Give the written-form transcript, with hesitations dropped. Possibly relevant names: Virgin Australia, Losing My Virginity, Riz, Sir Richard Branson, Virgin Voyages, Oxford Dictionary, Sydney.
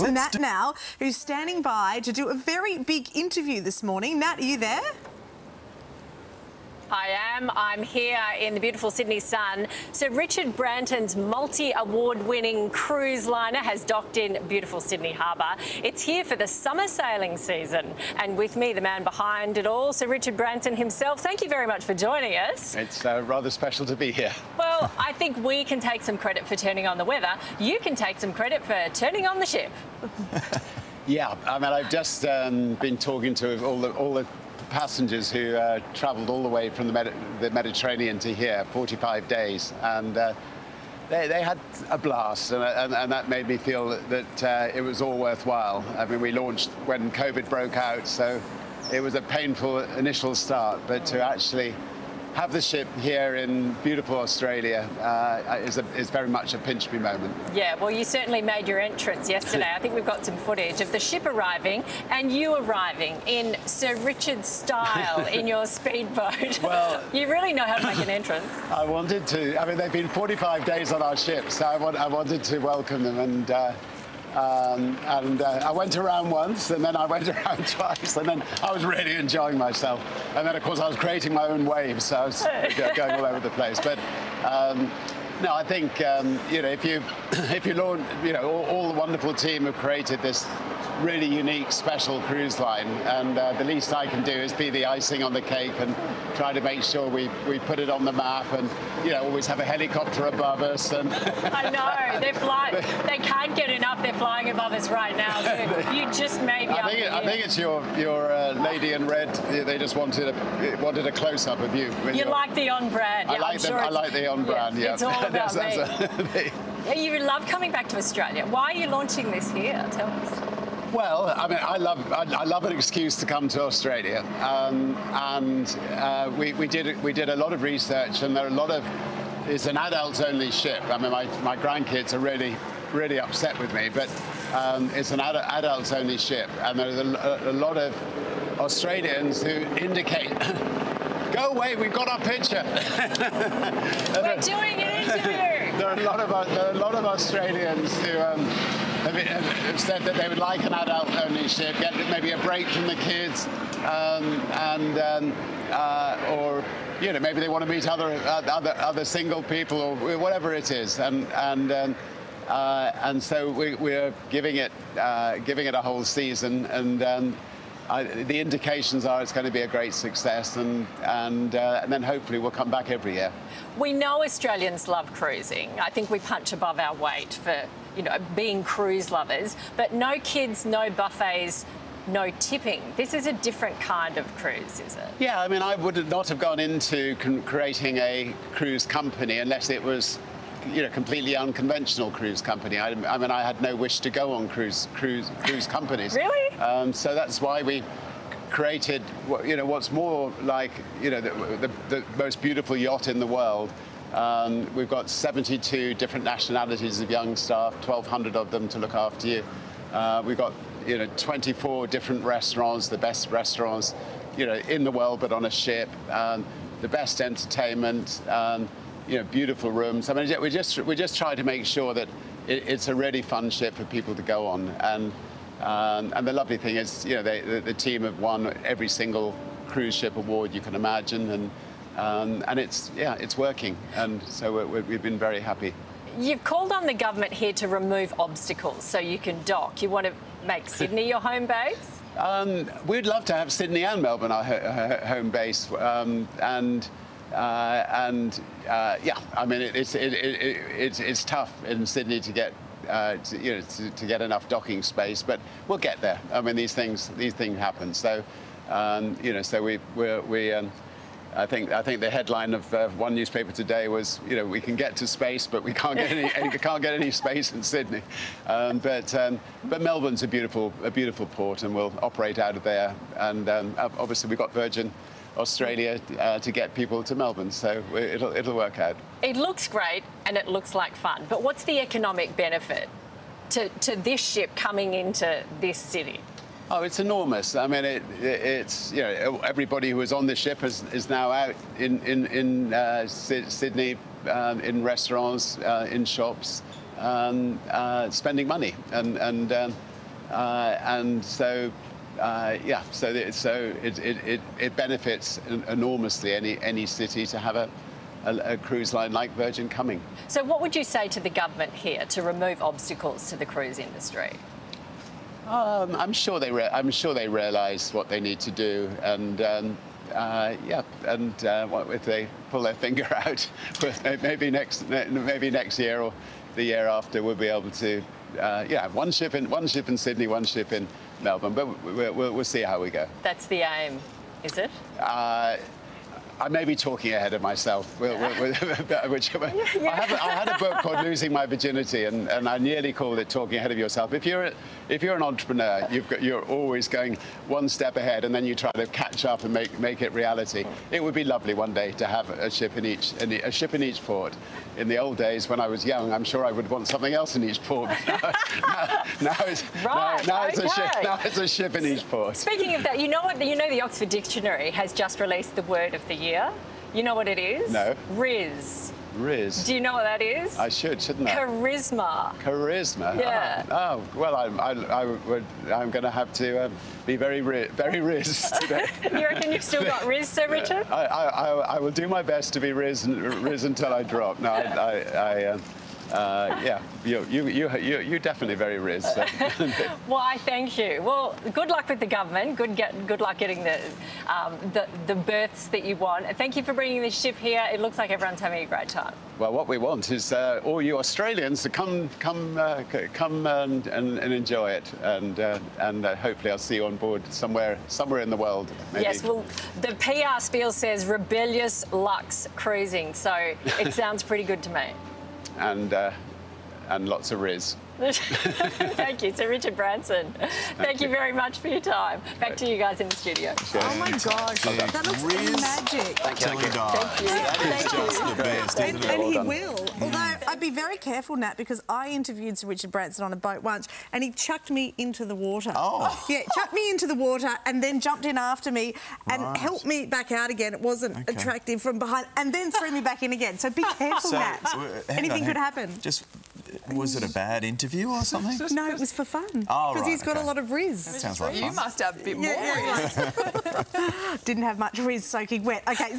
over to Nat now, who's standing by to do a very big interview this morning. Nat, are you there? I am. I'm here in the beautiful Sydney sun. Sir Richard Branson's multi-award-winning cruise liner has docked in beautiful Sydney harbour. It's here for the summer sailing season. And with me, the man behind it all, Sir Richard Branson himself. Thank you very much for joining us. It's rather special to be here. Well, I think we can take some credit for turning on the weather. You can take some credit for turning on the ship. Yeah, I mean, I've just been talking to all the passengers who travelled all the way from the Mediterranean to here, 45 days, and they had a blast, and that made me feel that it was all worthwhile. I mean, we launched when COVID broke out, so it was a painful initial start, but to actually have the ship here in beautiful Australia is very much a pinch me moment. Yeah, well, you certainly made your entrance yesterday. I think we've got some footage of the ship arriving and you arriving in Sir Richard style in your speedboat. Well, you really know how to make an entrance. I wanted to. I mean, they've been 45 days on our ship, so I wanted to welcome them, and I went around once, and then I went around twice, and then I was really enjoying myself. And then, of course, I was creating my own waves, so I was going all over the place. But no, I think you know, if you launch, you know, all the wonderful team have created this really unique, special cruise line, and the least I can do is be the icing on the cake and try to make sure we put it on the map, and, you know, always have a helicopter above us. And I know they're flying; they can't get enough. They're flying above us right now. So you just made me. I think it's your lady in red. They just wanted a close up of you. You like the on brand. Yeah, I like the on brand. Yeah, it's all about me. You love coming back to Australia. Why are you launching this here? Tell us. Well, I mean, I love an excuse to come to Australia, and we did a lot of research, and there are a lot of. It's an adults-only ship. I mean, my grandkids are really upset with me, but it's an adults-only ship, and there's a lot of Australians who indicate. Go away, we've got our picture. We're doing an interview. There are a lot of Australians who. Have said that they would like an adult-only ship, get maybe a break from the kids, or you know, maybe they want to meet other single people or whatever it is, and so we're giving it a whole season, and the indications are it's going to be a great success, and then hopefully we'll come back every year. We know Australians love cruising. I think we punch above our weight for. You know, being cruise lovers, but no kids, no buffets, no tipping. This is a different kind of cruise, is it? Yeah, I mean, I would not have gone into creating a cruise company unless it was, you know, completely unconventional cruise company. I mean, I had no wish to go on cruise companies. Really? So that's why we created, you know, what's more like, you know, the most beautiful yacht in the world. We've got 72 different nationalities of young staff, 1,200 of them to look after you. We've got, you know, 24 different restaurants, the best restaurants, you know, in the world, but on a ship. The best entertainment, you know, beautiful rooms. I mean, we just try to make sure that it's a really fun ship for people to go on. And the lovely thing is, you know, the team have won every single cruise ship award you can imagine, and it's working, and so we've been very happy. You've called on the government here to remove obstacles so you can dock. You want to make Sydney your home base? We'd love to have Sydney and Melbourne our home base, yeah, I mean it's tough in Sydney to get to get enough docking space, but we'll get there. I mean these things happen. So you know, so we I think the headline of one newspaper today was, you know, we can get to space, but we can't get any space in Sydney. But Melbourne's a beautiful port, and we'll operate out of there. And obviously we've got Virgin Australia to get people to Melbourne, so it'll work out. It looks great, and it looks like fun. But what's the economic benefit to this ship coming into this city? Oh, it's enormous. I mean, it's you know, everybody who was on the ship is now out in Sydney, in restaurants, in shops, spending money, and so yeah, so it benefits enormously any city to have a cruise line like Virgin coming. So what would you say to the government here to remove obstacles to the cruise industry? I'm sure they realise what they need to do, and yeah, and what if they pull their finger out? maybe next year or the year after we'll be able to. Yeah, one ship in Sydney, one ship in Melbourne, but we'll see how we go. That's the aim, is it? I may be talking ahead of myself. I had a book called Losing My Virginity, and I nearly called it Talking Ahead of Yourself. If you're an entrepreneur, you're always going one step ahead, and then you try to catch up and make it reality. It would be lovely one day to have a ship in each port. In the old days, when I was young, I'm sure I would want something else in each port. Now it's a ship in each port. Speaking of that, you know what? You know the Oxford Dictionary has just released the word of the year. You know what it is? No. Riz. Riz. Do you know what that is? I should, shouldn't I? Charisma. Charisma. Yeah. Oh, oh well, I'm going to have to be very Riz today. You reckon you've still got Riz, Sir Richard? I will do my best to be Riz until I drop. No, yeah, you're definitely very Riz. So. Well, I thank you. Well, good luck with the government. Good luck getting the berths that you want. Thank you for bringing this ship here. It looks like everyone's having a great time. Well, what we want is all you Australians to come and enjoy it, and hopefully I'll see you on board somewhere in the world. Maybe. Yes. Well, the PR spiel says rebellious Lux cruising, so it sounds pretty good to me. And lots of Riz. Thank you, Sir Richard Branson. Thank you very much for your time. Back to you guys in the studio. Cheers. Oh my gosh, that looks magic. Thank you. That is just the best, isn't it? And he will. Although I'd be very careful, Nat, because I interviewed Sir Richard Branson on a boat once, and he chucked me into the water. Oh. Yeah, chucked me into the water and then jumped in after me and helped me back out again. It wasn't attractive from behind, and then threw me back in again. So be careful, Nat. Anything could happen. Just. Was it a bad interview or something? No, it was for fun. Because he's got a lot of Riz. That sounds like fun. You must have a bit more Riz. Didn't have much Riz soaking wet. Okay.